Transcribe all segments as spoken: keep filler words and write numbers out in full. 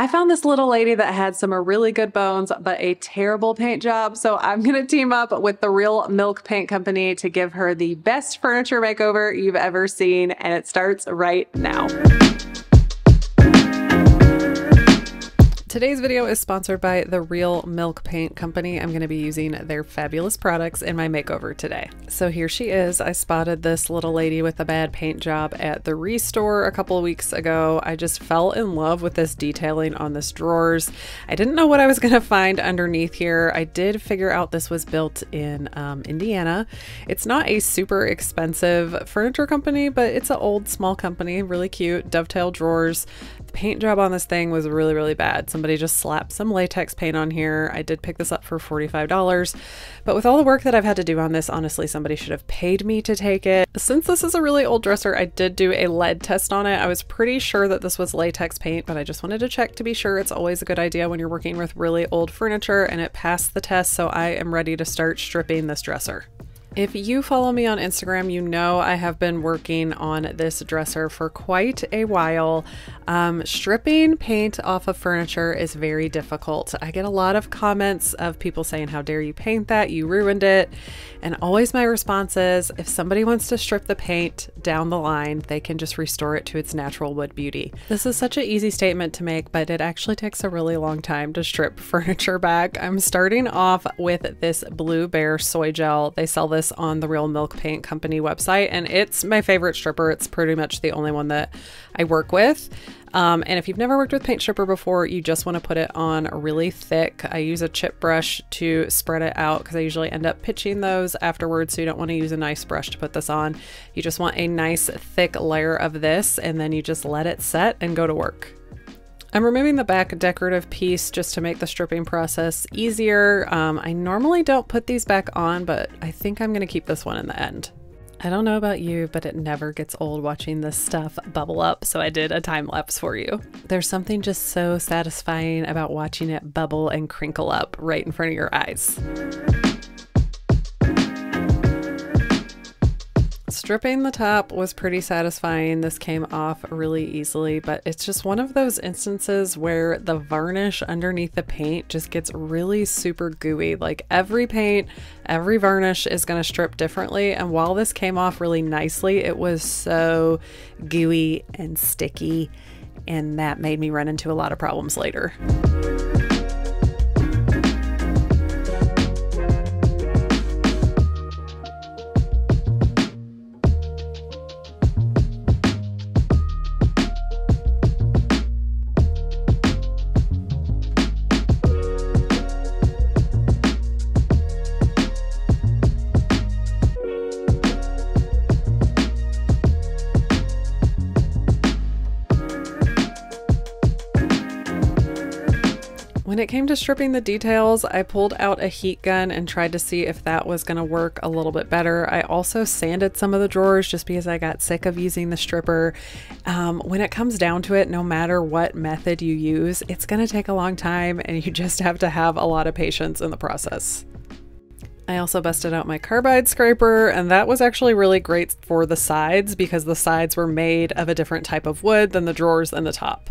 I found this little lady that had some really good bones, but a terrible paint job. So I'm gonna team up with the Real Milk Paint Company to give her the best furniture makeover you've ever seen. And it starts right now. Today's video is sponsored by the Real Milk Paint Company. I'm gonna be using their fabulous products in my makeover today. So here she is. I spotted this little lady with a bad paint job at the ReStore a couple of weeks ago. I just fell in love with this detailing on this drawers. I didn't know what I was gonna find underneath here. I did figure out this was built in um, Indiana. It's not a super expensive furniture company, but it's an old small company, really cute, dovetail drawers. The paint job on this thing was really, really bad. So Somebody just slapped some latex paint on here. I did pick this up for forty-five dollars, but with all the work that I've had to do on this, honestly, somebody should have paid me to take it. Since this is a really old dresser, I did do a lead test on it. I was pretty sure that this was latex paint, but I just wanted to check to be sure. It's always a good idea when you're working with really old furniture, and it passed the test, so I am ready to start stripping this dresser. If you follow me on Instagram, you know I have been working on this dresser for quite a while. Um, stripping paint off of furniture is very difficult. I get a lot of comments of people saying, "How dare you paint that? You ruined it." And always my response is, if somebody wants to strip the paint down the line, they can just restore it to its natural wood beauty. This is such an easy statement to make, but it actually takes a really long time to strip furniture back. I'm starting off with this Blue Bear soy gel. They sell this on the Real Milk Paint Company website, and it's my favorite stripper. It's pretty much the only one that I work with. Um, and if you've never worked with paint stripper before, you just want to put it on really thick. I use a chip brush to spread it out because I usually end up pitching those afterwards, so you don't want to use a nice brush to put this on. You just want a nice thick layer of this, and then you just let it set and go to work. I'm removing the back decorative piece just to make the stripping process easier. Um, I normally don't put these back on, but I think I'm gonna keep this one in the end. I don't know about you, but it never gets old watching this stuff bubble up, so I did a time lapse for you. There's something just so satisfying about watching it bubble and crinkle up right in front of your eyes. Stripping the top was pretty satisfying. This came off really easily, but it's just one of those instances where the varnish underneath the paint just gets really super gooey. Like every paint, every varnish is going to strip differently, and while this came off really nicely, it was so gooey and sticky, and that made me run into a lot of problems later. When it came to stripping the details, I pulled out a heat gun and tried to see if that was gonna work a little bit better. I also sanded some of the drawers just because I got sick of using the stripper. Um, when it comes down to it, no matter what method you use, it's gonna take a long time, and you just have to have a lot of patience in the process. I also busted out my carbide scraper, and that was actually really great for the sides because the sides were made of a different type of wood than the drawers and the top.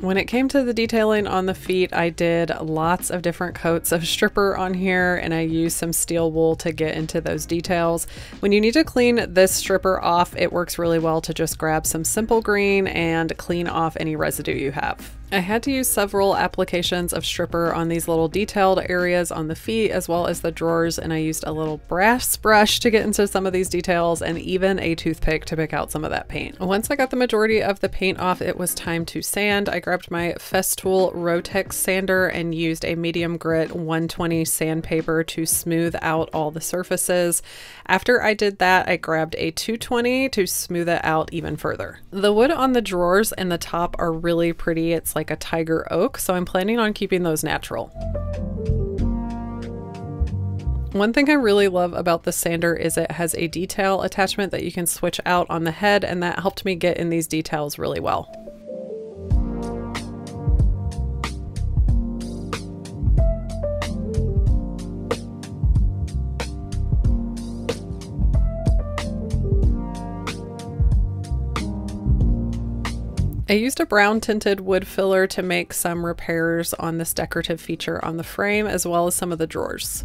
When it came to the detailing on the feet, I did lots of different coats of stripper on here, and I used some steel wool to get into those details. When you need to clean this stripper off, it works really well to just grab some simple green and clean off any residue you have. I had to use several applications of stripper on these little detailed areas on the feet as well as the drawers, and I used a little brass brush to get into some of these details and even a toothpick to pick out some of that paint. Once I got the majority of the paint off, it was time to sand. I grabbed my Festool Rotex sander and used a medium grit one twenty sandpaper to smooth out all the surfaces. After I did that, I grabbed a two twenty to smooth it out even further. The wood on the drawers and the top are really pretty. It's like like a tiger oak, so I'm planning on keeping those natural. One thing I really love about the sander is it has a detail attachment that you can switch out on the head, and that helped me get in these details really well. I used a brown tinted wood filler to make some repairs on this decorative feature on the frame, as well as some of the drawers.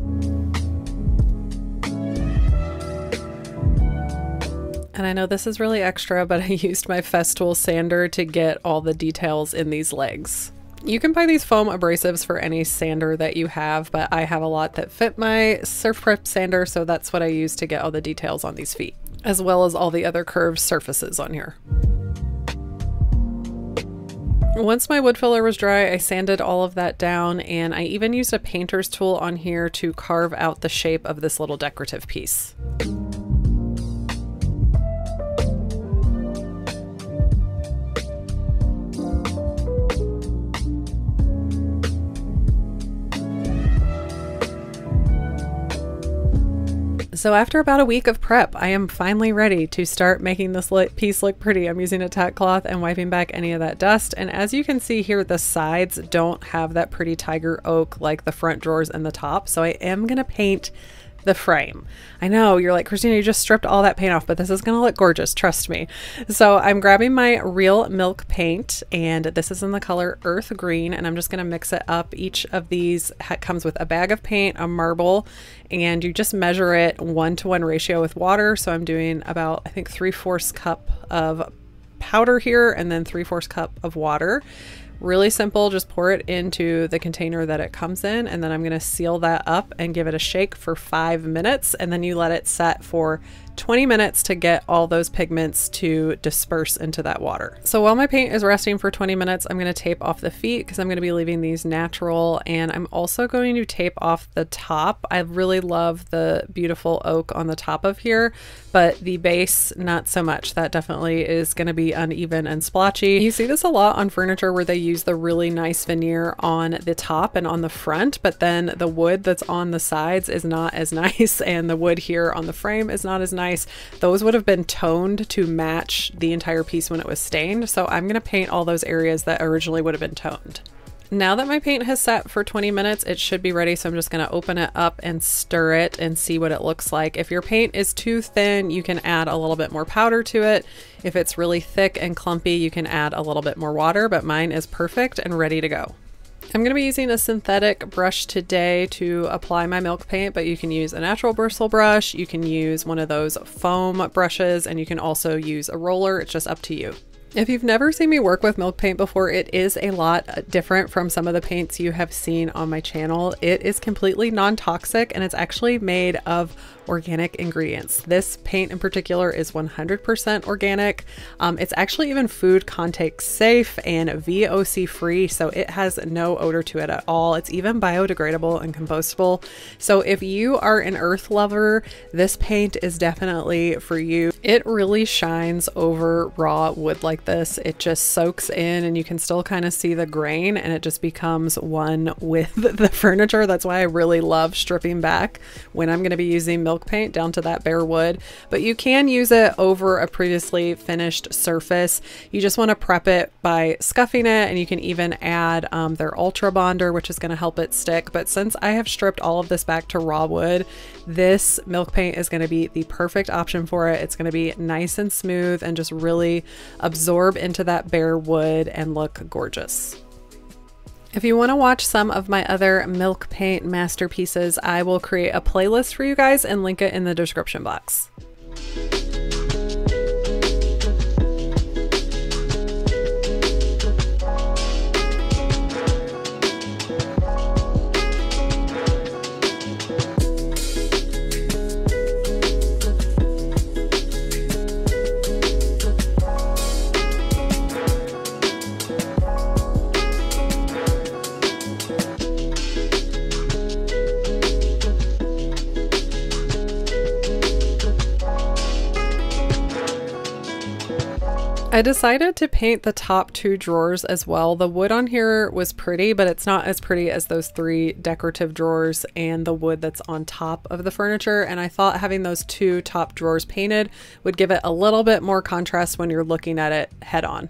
And I know this is really extra, but I used my Festool sander to get all the details in these legs. You can buy these foam abrasives for any sander that you have, but I have a lot that fit my Surf Prep sander, so that's what I use to get all the details on these feet, as well as all the other curved surfaces on here. Once my wood filler was dry, I sanded all of that down, and I even used a painter's tool on here to carve out the shape of this little decorative piece. So after about a week of prep, I am finally ready to start making this piece look pretty. I'm using a tack cloth and wiping back any of that dust. And as you can see here, the sides don't have that pretty tiger oak like the front drawers and the top. So I am gonna paint the frame. I know you're like, Christina, you just stripped all that paint off, but this is gonna look gorgeous, trust me. So I'm grabbing my Real Milk Paint, and this is in the color Earth Green, and I'm just gonna mix it up. Each of these comes with a bag of paint, a marble, and you just measure it one to one ratio with water. So I'm doing about, I think, three fourths cup of powder here and then three fourths cup of water. Really simple, just pour it into the container that it comes in, and then I'm gonna seal that up and give it a shake for five minutes, and then you let it set for twenty minutes to get all those pigments to disperse into that water. So while my paint is resting for twenty minutes, I'm gonna tape off the feet because I'm gonna be leaving these natural, and I'm also going to tape off the top. I really love the beautiful oak on the top of here, but the base, not so much. That definitely is gonna be uneven and splotchy. You see this a lot on furniture where they use the really nice veneer on the top and on the front, but then the wood that's on the sides is not as nice, and the wood here on the frame is not as nice. Those would have been toned to match the entire piece when it was stained, so I'm going to paint all those areas that originally would have been toned. Now that my paint has set for twenty minutes, it should be ready, so I'm just going to open it up and stir it and see what it looks like. If your paint is too thin, you can add a little bit more powder to it. If it's really thick and clumpy, you can add a little bit more water, but mine is perfect and ready to go. I'm going to be using a synthetic brush today to apply my milk paint, but you can use a natural bristle brush, you can use one of those foam brushes, and you can also use a roller. It's just up to you. If you've never seen me work with milk paint before, it is a lot different from some of the paints you have seen on my channel. It is completely non-toxic, and it's actually made of organic ingredients. This paint in particular is one hundred percent organic. Um, it's actually even food contact safe and V O C free, so it has no odor to it at all. It's even biodegradable and compostable. So if you are an earth lover, this paint is definitely for you. It really shines over raw wood like this. It just soaks in, and you can still kind of see the grain, and it just becomes one with the furniture. That's why I really love stripping back when I'm going to be using milk paint down to that bare wood, but you can use it over a previously finished surface. You just want to prep it by scuffing it, and you can even add um, their ultra bonder, which is going to help it stick. But since I have stripped all of this back to raw wood, this milk paint is going to be the perfect option for it. It's going to be nice and smooth and just really absorb into that bare wood and look gorgeous. If you want to watch some of my other milk paint masterpieces, I will create a playlist for you guys and link it in the description box. I decided to paint the top two drawers as well. The wood on here was pretty, but it's not as pretty as those three decorative drawers and the wood that's on top of the furniture. And I thought having those two top drawers painted would give it a little bit more contrast when you're looking at it head on.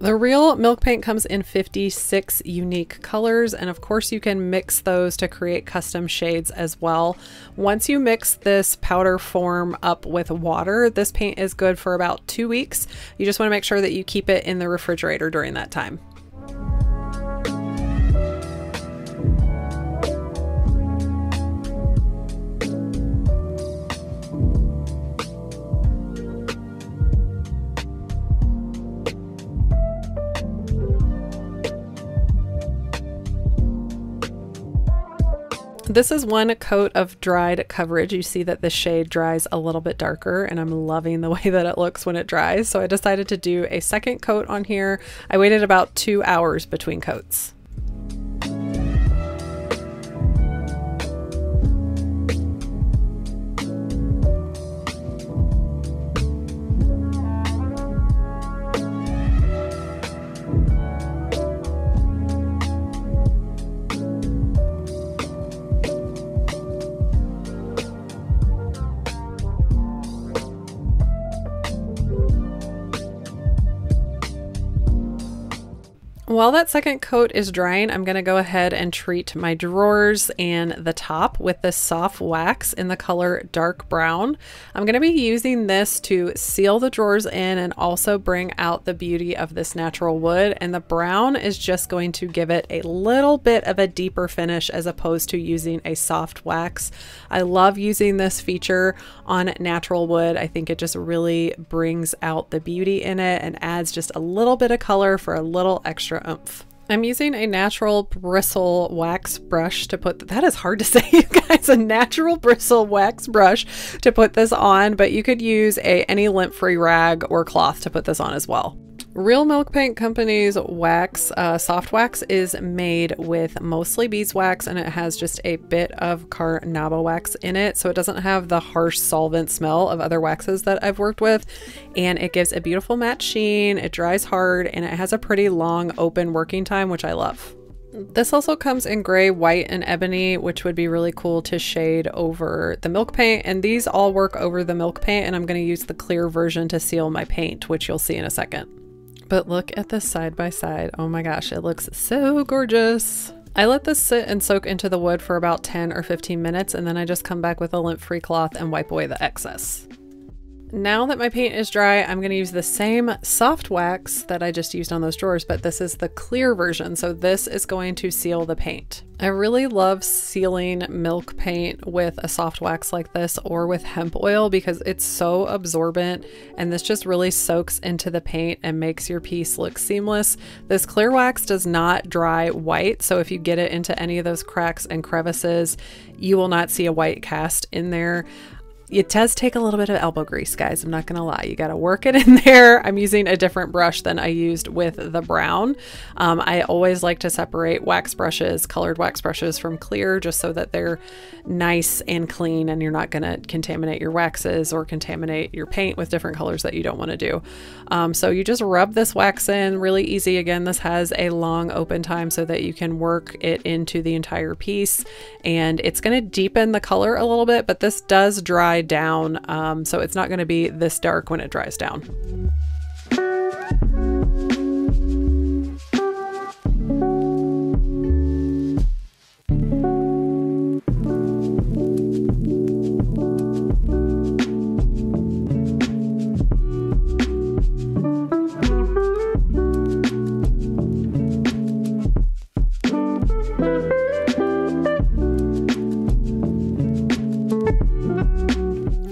The Real Milk Paint comes in fifty-six unique colors, and of course you can mix those to create custom shades as well. Once you mix this powder form up with water, this paint is good for about two weeks. You just want to make sure that you keep it in the refrigerator during that time. This is one coat of dried coverage. You see that the shade dries a little bit darker, and I'm loving the way that it looks when it dries. So I decided to do a second coat on here. I waited about two hours between coats. While that second coat is drying, I'm going to go ahead and treat my drawers and the top with this soft wax in the color dark brown. I'm going to be using this to seal the drawers in and also bring out the beauty of this natural wood, and the brown is just going to give it a little bit of a deeper finish as opposed to using a soft wax. I love using this feature on natural wood. I think it just really brings out the beauty in it and adds just a little bit of color for a little extra oomph. I'm using a natural bristle wax brush to put, th that is hard to say, you guys, a natural bristle wax brush to put this on, but you could use a any lint-free rag or cloth to put this on as well. Real Milk Paint Company's wax, uh, soft wax, is made with mostly beeswax, and it has just a bit of carnauba wax in it, so it doesn't have the harsh solvent smell of other waxes that I've worked with, and it gives a beautiful matte sheen, it dries hard, and it has a pretty long open working time, which I love. This also comes in gray, white, and ebony, which would be really cool to shade over the milk paint, and these all work over the milk paint, and I'm going to use the clear version to seal my paint, which you'll see in a second. But look at this side by side. Oh my gosh, it looks so gorgeous. I let this sit and soak into the wood for about ten or fifteen minutes, and then I just come back with a lint-free cloth and wipe away the excess. Now that my paint is dry, I'm going to use the same soft wax that I just used on those drawers, but this is the clear version, so this is going to seal the paint. I really love sealing milk paint with a soft wax like this or with hemp oil because it's so absorbent, and this just really soaks into the paint and makes your piece look seamless. This clear wax does not dry white, so if you get it into any of those cracks and crevices, you will not see a white cast in there. It does take a little bit of elbow grease, guys. I'm not going to lie. You got to work it in there. I'm using a different brush than I used with the brown. Um, I always like to separate wax brushes, colored wax brushes, from clear just so that they're nice and clean and you're not going to contaminate your waxes or contaminate your paint with different colors that you don't want to do. Um, so you just rub this wax in really easy. Again, this has a long open time so that you can work it into the entire piece, and it's going to deepen the color a little bit, but this does dry down, um, so it's not going to be this dark when it dries down.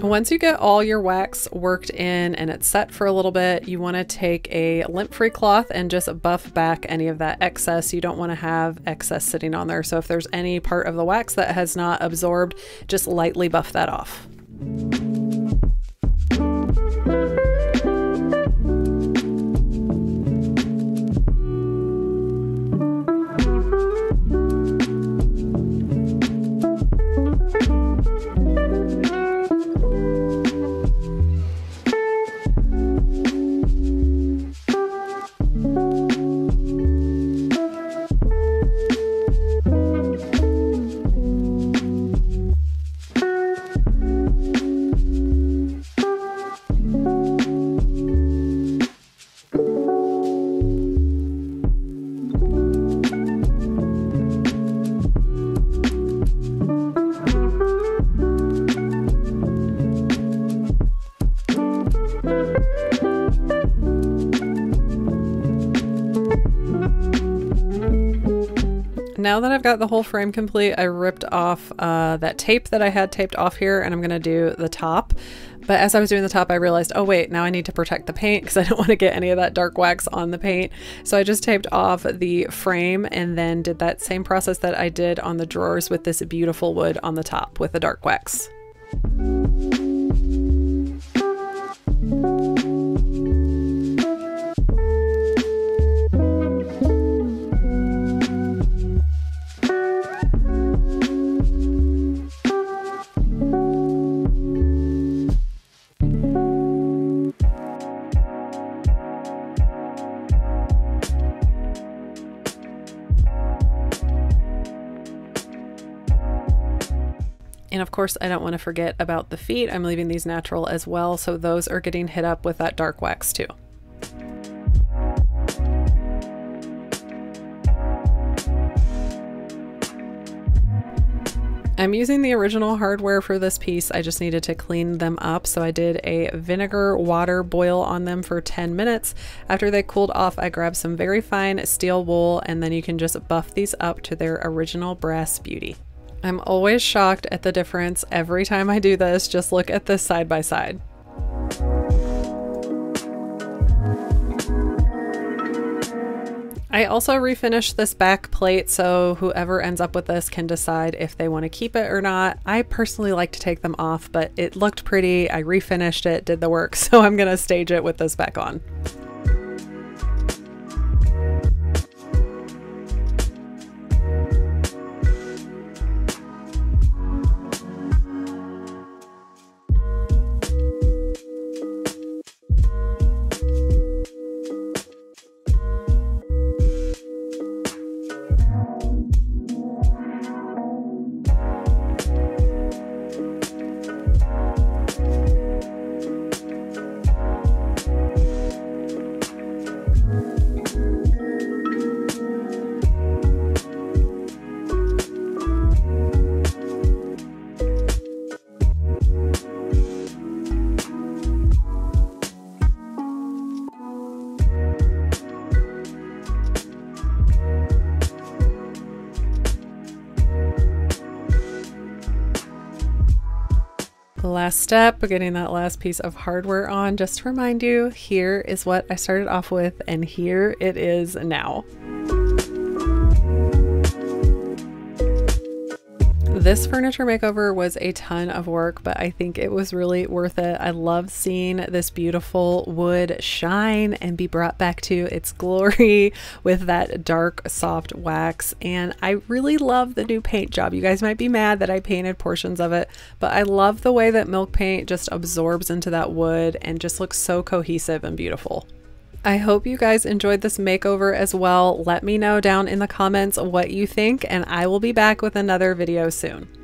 Once you get all your wax worked in and it's set for a little bit, you want to take a lint-free cloth and just buff back any of that excess. You don't want to have excess sitting on there. So if there's any part of the wax that has not absorbed, just lightly buff that off. now that I've got the whole frame complete, I ripped off uh, that tape that I had taped off here, and I'm gonna do the top. But as I was doing the top, I realized, oh wait, now I need to protect the paint because I don't want to get any of that dark wax on the paint. So I just taped off the frame and then did that same process that I did on the drawers with this beautiful wood on the top with the dark wax. And of course, I don't want to forget about the feet. I'm leaving these natural as well, so those are getting hit up with that dark wax too. I'm using the original hardware for this piece. I just needed to clean them up, so I did a vinegar water boil on them for ten minutes. After they cooled off, I grabbed some very fine steel wool, and then you can just buff these up to their original brass beauty. I'm always shocked at the difference every time I do this. Just look at this side by side. I also refinished this back plate, so whoever ends up with this can decide if they want to keep it or not. I personally like to take them off, but it looked pretty. I refinished it, did the work, so I'm gonna stage it with this back on. Last step, getting that last piece of hardware on. Just to remind you, here is what I started off with, and here it is now. This furniture makeover was a ton of work, but I think it was really worth it. I love seeing this beautiful wood shine and be brought back to its glory with that dark, soft wax. And I really love the new paint job. You guys might be mad that I painted portions of it, but I love the way that milk paint just absorbs into that wood and just looks so cohesive and beautiful. I hope you guys enjoyed this makeover as well. Let me know down in the comments what you think, and I will be back with another video soon.